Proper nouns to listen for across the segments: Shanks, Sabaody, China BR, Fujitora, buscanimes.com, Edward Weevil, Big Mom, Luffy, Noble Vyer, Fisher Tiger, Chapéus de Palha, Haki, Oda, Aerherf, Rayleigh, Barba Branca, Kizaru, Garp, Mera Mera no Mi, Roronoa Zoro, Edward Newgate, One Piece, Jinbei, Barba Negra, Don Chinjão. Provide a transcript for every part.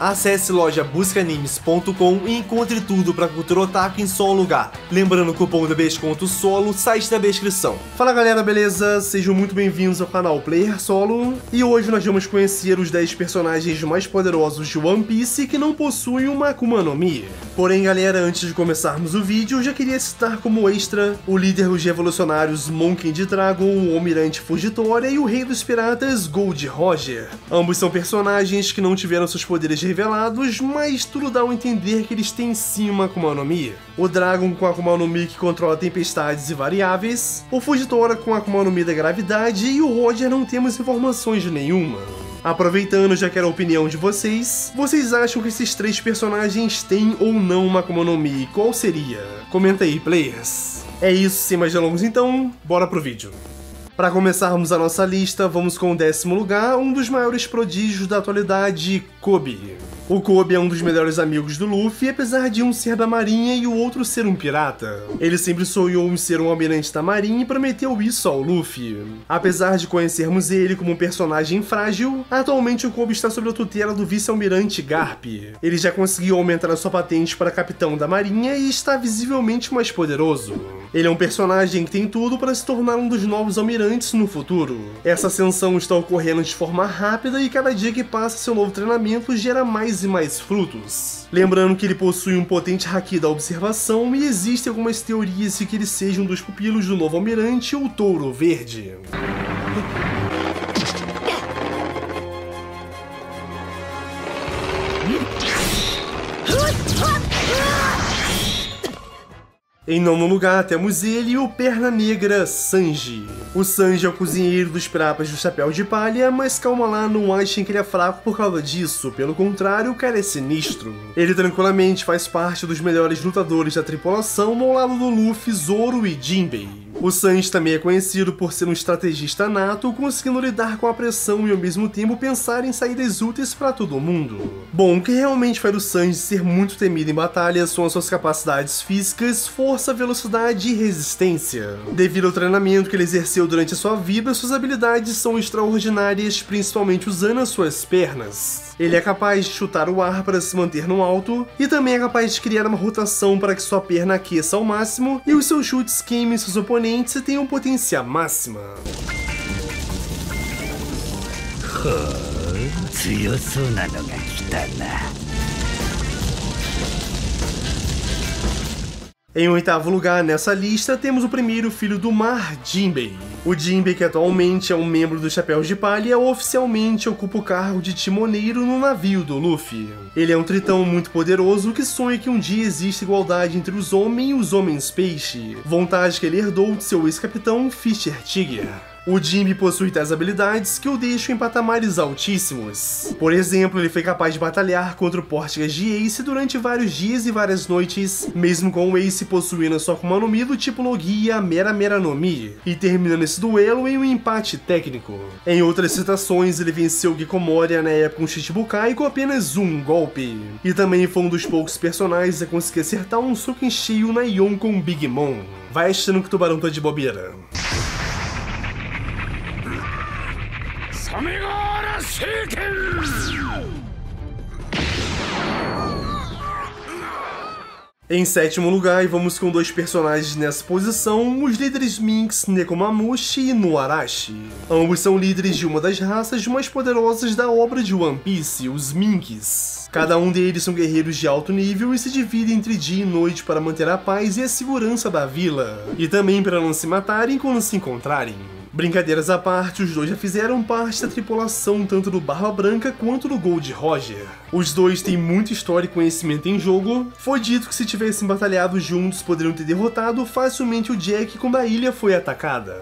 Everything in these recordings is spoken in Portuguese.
Acesse loja buscanimes.com e encontre tudo pra cultura otaku em só um lugar. Lembrando, o cupom da desconto solo, site na descrição. Fala galera, beleza? Sejam muito bem-vindos ao canal Player Solo. E hoje nós vamos conhecer os 10 personagens mais poderosos de One Piece que não possuem uma Akuma no Mi. Porém galera, antes de começarmos o vídeo, eu já queria citar como extra o líder dos revolucionários Monkey D. Dragon, o almirante Fujitora e o rei dos piratas Gold Roger. Ambos são personagens que não tiveram seus poderes revelados, mas tudo dá a entender que eles têm sim uma Akuma no Mi. O Dragon com a Akuma no Mi que controla tempestades e variáveis, o Fujitora com a Akuma no Mi da gravidade e o Roger não temos informações de nenhuma. Aproveitando, já quero a opinião de vocês. Vocês acham que esses três personagens têm ou não uma Akuma no Mi? Qual seria? Comenta aí, players. É isso, sem mais delongas então, bora pro vídeo. Para começarmos a nossa lista, vamos com o 10º lugar, um dos maiores prodígios da atualidade, Koby. O Koby é um dos melhores amigos do Luffy, apesar de um ser da marinha e o outro ser um pirata. Ele sempre sonhou em ser um almirante da marinha e prometeu isso ao Luffy. Apesar de conhecermos ele como um personagem frágil, atualmente o Koby está sob a tutela do vice-almirante Garp. Ele já conseguiu aumentar a sua patente para capitão da marinha e está visivelmente mais poderoso. Ele é um personagem que tem tudo para se tornar um dos novos almirantes no futuro. Essa ascensão está ocorrendo de forma rápida e cada dia que passa seu novo treinamento gera mais e mais frutos. Lembrando que ele possui um potente haki da observação e existem algumas teorias de que ele seja um dos pupilos do novo almirante, o Touro Verde. Em nono lugar temos ele, o Perna Negra, Sanji. O Sanji é o cozinheiro dos piratas do Chapéu de Palha, mas calma lá, não achem que ele é fraco por causa disso, pelo contrário, o cara é sinistro. Ele tranquilamente faz parte dos melhores lutadores da tripulação ao lado do Luffy, Zoro e Jinbei. O Sanji também é conhecido por ser um estrategista nato, conseguindo lidar com a pressão e ao mesmo tempo pensar em saídas úteis para todo mundo. Bom, o que realmente faz o Sanji ser muito temido em batalha são as suas capacidades físicas, força, velocidade e resistência. Devido ao treinamento que ele exerceu durante a sua vida, suas habilidades são extraordinárias, principalmente usando as suas pernas. Ele é capaz de chutar o ar para se manter no alto, e também é capaz de criar uma rotação para que sua perna aqueça ao máximo, e os seus chutes queimem seus oponentes e tenham potência máxima. Em oitavo lugar nessa lista, temos o primeiro filho do mar, Jinbei. O Jinbei, que atualmente é um membro dos Chapéus de Palha, oficialmente ocupa o cargo de timoneiro no navio do Luffy. Ele é um tritão muito poderoso que sonha que um dia exista igualdade entre os homens e os homens-peixe, vontade que ele herdou de seu ex-capitão Fisher Tiger. O Jinbei possui tais habilidades que o deixam em patamares altíssimos. Por exemplo, ele foi capaz de batalhar contra o Portgas D. Ace durante vários dias e várias noites, mesmo com o Ace possuindo sua Akuma no Mi do tipo Logia, Mera Mera no Mi, e terminando esse duelo em um empate técnico. Em outras citações, ele venceu Gecko Moria na época um Shichibukai com apenas um golpe. E também foi um dos poucos personagens a conseguir acertar um soco em cheio na Yonkou Big Mom. Vai achando que o tubarão tá de bobeira. Em sétimo lugar, e vamos com dois personagens nessa posição, os líderes Minks, Nekomamushi e Inuarashi. Ambos são líderes de uma das raças mais poderosas da obra de One Piece, os Minks. Cada um deles são guerreiros de alto nível e se dividem entre dia e noite para manter a paz e a segurança da vila, e também para não se matarem quando se encontrarem. Brincadeiras à parte, os dois já fizeram parte da tripulação tanto do Barba Branca quanto do Gold Roger. Os dois têm muita história e conhecimento em jogo. Foi dito que se tivessem batalhado juntos, poderiam ter derrotado facilmente o Jack quando a ilha foi atacada.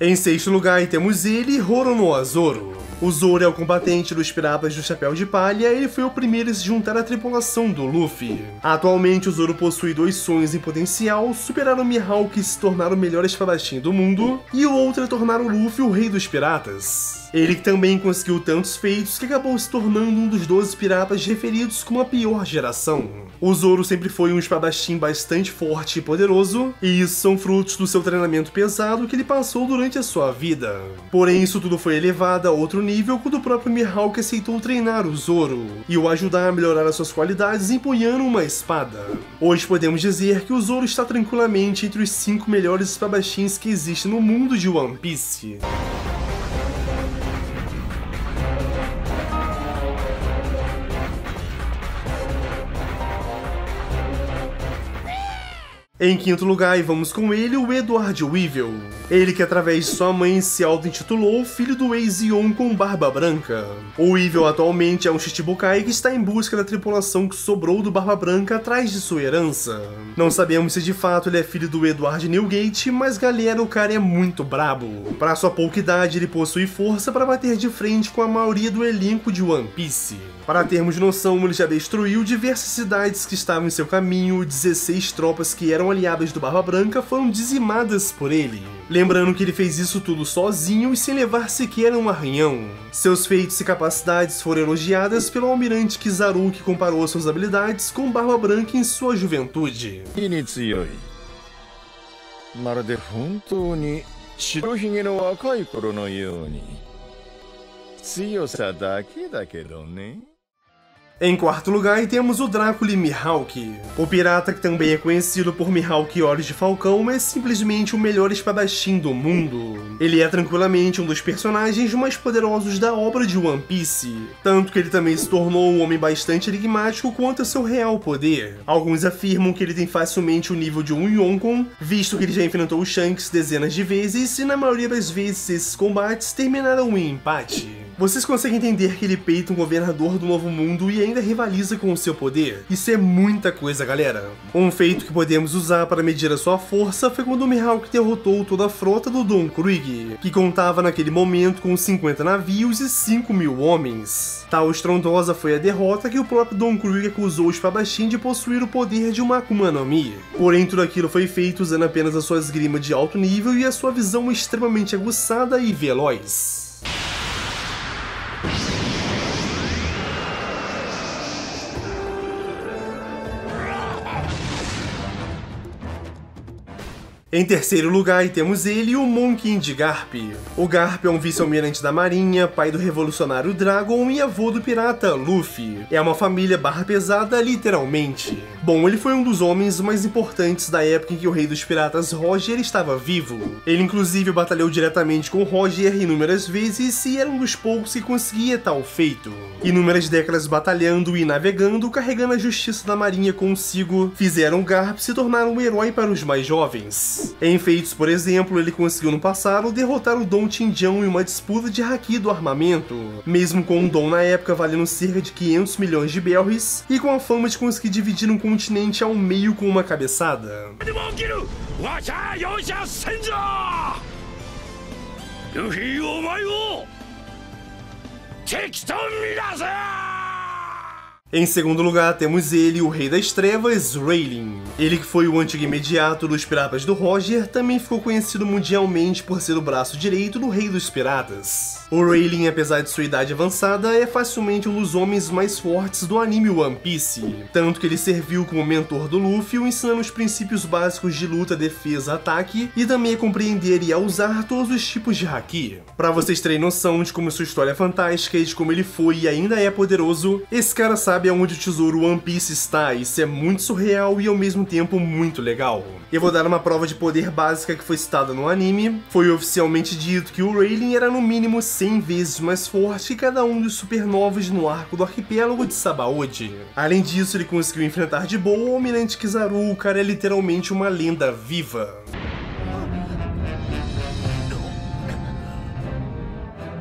Em sexto lugar temos ele, Roronoa Zoro. O Zoro é o combatente dos piratas do Chapéu de Palha, ele foi o primeiro a se juntar à tripulação do Luffy. Atualmente o Zoro possui dois sonhos em potencial, superar o Mihawk e se tornar o melhor espadachim do mundo, e o outro é tornar o Luffy o rei dos piratas. piratas. Ele também conseguiu tantos feitos que acabou se tornando um dos 12 piratas referidos como a pior geração. O Zoro sempre foi um espadachim bastante forte e poderoso, e isso são frutos do seu treinamento pesado que ele passou durante a sua vida. Porém, isso tudo foi elevado a outro nível quando o próprio Mihawk aceitou treinar o Zoro, e o ajudar a melhorar as suas qualidades empunhando uma espada. Hoje podemos dizer que o Zoro está tranquilamente entre os 5 melhores espadachins que existem no mundo de One Piece. Em quinto lugar, e vamos com ele, o Edward Weevil. Ele que através de sua mãe se auto-intitulou filho do ex-Yonkou Barba Branca. O Weevil atualmente é um Shichibukai que está em busca da tripulação que sobrou do Barba Branca atrás de sua herança. Não sabemos se de fato ele é filho do Edward Newgate, mas galera, o cara é muito brabo. Para sua pouca idade, ele possui força para bater de frente com a maioria do elenco de One Piece. Para termos noção, ele já destruiu diversas cidades que estavam em seu caminho, 16 tropas que eram aliadas do Barba Branca foram dizimadas por ele. Lembrando que ele fez isso tudo sozinho e sem levar sequer um arranhão. Seus feitos e capacidades foram elogiadas pelo almirante Kizaru, que comparou suas habilidades com Barba Branca em sua juventude. Em quarto lugar, temos o Dracule Mihawk. O pirata que também é conhecido por Mihawk e Olhos de Falcão é simplesmente o melhor espadachim do mundo. Ele é tranquilamente um dos personagens mais poderosos da obra de One Piece, tanto que ele também se tornou um homem bastante enigmático quanto ao seu real poder. Alguns afirmam que ele tem facilmente o nível de um Yonkou, visto que ele já enfrentou o Shanks dezenas de vezes e na maioria das vezes esses combates terminaram em empate. Vocês conseguem entender que ele peita um governador do novo mundo e ainda rivaliza com o seu poder? Isso é muita coisa, galera. Um feito que podemos usar para medir a sua força foi quando o Mihawk derrotou toda a frota do Don Krieg, que contava naquele momento com 50 navios e 5.000 homens. Tal estrondosa foi a derrota que o próprio Don Krieg acusou o espadachim de possuir o poder de uma Akuma no Mi. Porém, tudo aquilo foi feito usando apenas a sua esgrima de alto nível e a sua visão extremamente aguçada e veloz. Em terceiro lugar, temos ele, o Monkey D. Garp. O Garp é um vice-almirante da marinha, pai do revolucionário Dragon e avô do pirata Luffy. É uma família barra pesada, literalmente. Bom, ele foi um dos homens mais importantes da época em que o rei dos piratas Roger estava vivo. Ele inclusive batalhou diretamente com Roger inúmeras vezes e era um dos poucos que conseguia tal feito. Inúmeras décadas batalhando e navegando, carregando a justiça da marinha consigo, fizeram Garp se tornar um herói para os mais jovens. Em feitos, por exemplo, ele conseguiu no passado derrotar o Don Chinjão em uma disputa de haki do armamento, mesmo com um Don na época valendo cerca de 500 milhões de berries e com a fama de conseguir dividir um continente ao meio com uma cabeçada. Em segundo lugar, temos ele, o Rei das Trevas, Rayleigh. Ele que foi o antigo imediato dos piratas do Roger, também ficou conhecido mundialmente por ser o braço direito do Rei dos Piratas. O Rayleigh, apesar de sua idade avançada, é facilmente um dos homens mais fortes do anime One Piece, tanto que ele serviu como mentor do Luffy, ensinando os princípios básicos de luta, defesa, ataque, e também a compreender e a usar todos os tipos de haki. Pra vocês terem noção de como sua história é fantástica e de como ele foi e ainda é poderoso, esse cara sabe aonde o tesouro One Piece está, isso é muito surreal e ao mesmo tempo muito legal. Eu vou dar uma prova de poder básica que foi citada no anime. Foi oficialmente dito que o Rayleigh era no mínimo 100 vezes mais forte que cada um dos supernovas no arco do arquipélago de Sabaody. Além disso, ele conseguiu enfrentar de boa o almirante Kizaru, o cara é literalmente uma lenda viva.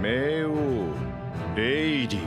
Meu Lady.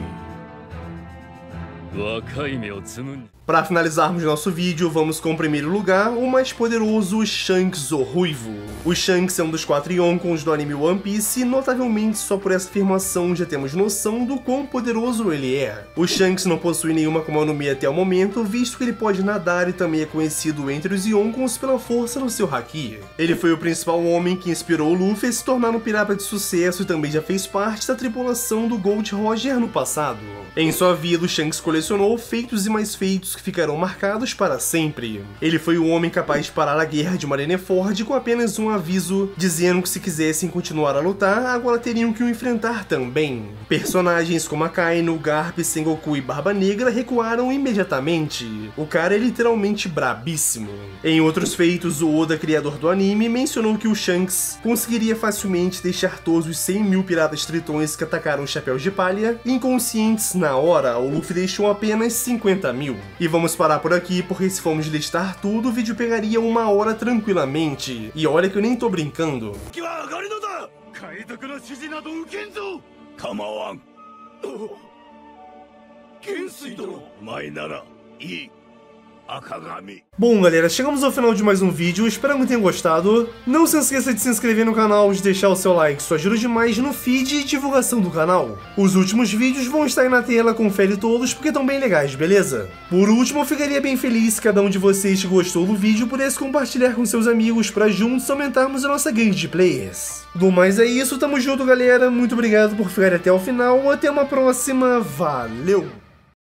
Para finalizarmos nosso vídeo, vamos com o primeiro lugar, o mais poderoso Shanks, o Ruivo. O Shanks é um dos 4 Yonkous do anime One Piece e notavelmente só por essa afirmação já temos noção do quão poderoso ele é. O Shanks não possui nenhuma Akuma no Mi até o momento, visto que ele pode nadar e também é conhecido entre os Yonkous pela força do seu Haki. Ele foi o principal homem que inspirou o Luffy a se tornar um pirata de sucesso e também já fez parte da tripulação do Gold Roger no passado. Em sua vida, o Shanks colecionou feitos e mais feitos que ficarão marcados para sempre. Ele foi o homem capaz de parar a guerra de Marineford com apenas um aviso, dizendo que se quisessem continuar a lutar, agora teriam que o enfrentar também. Personagens como Akainu, Garp, Sengoku e Barba Negra recuaram imediatamente. O cara é literalmente brabíssimo. Em outros feitos, o Oda, criador do anime, mencionou que o Shanks conseguiria facilmente deixar todos os 100 mil piratas tritões que atacaram os Chapéus de Palha inconscientes na hora. O Luffy deixou apenas 50 mil. E vamos parar por aqui, porque se formos listar tudo, o vídeo pegaria 1 hora tranquilamente. E olha que eu nem tô brincando. Bom, galera, chegamos ao final de mais um vídeo, espero que tenham gostado. Não se esqueça de se inscrever no canal, de deixar o seu like, isso ajuda demais no feed e divulgação do canal. Os últimos vídeos vão estar aí na tela, confere todos porque estão bem legais, beleza? Por último, eu ficaria bem feliz se cada um de vocês que gostou do vídeo pudesse compartilhar com seus amigos para juntos aumentarmos a nossa gangue de players. Do mais é isso, tamo junto, galera, muito obrigado por ficar até o final, até uma próxima, valeu!